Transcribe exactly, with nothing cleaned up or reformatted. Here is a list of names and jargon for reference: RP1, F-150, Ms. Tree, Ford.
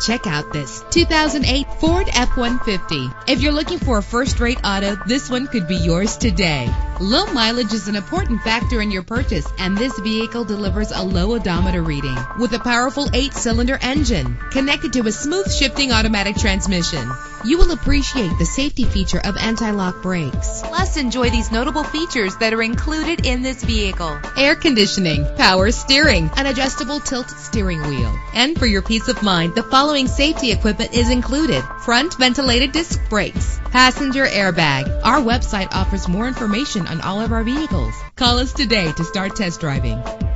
Check out this two thousand eight Ford F one fifty. If you're looking for a first-rate auto, this one could be yours today. Low mileage is an important factor in your purchase, and this vehicle delivers a low odometer reading. With a powerful eight-cylinder engine connected to a smooth shifting automatic transmission, you will appreciate the safety feature of anti-lock brakes. Plus, enjoy these notable features that are included in this vehicle: air conditioning, power steering, an adjustable tilt steering wheel. And for your peace of mind, the following safety equipment is included: front ventilated disc brakes, passenger airbag. Our website offers more information on all of our vehicles. Call us today to start test driving.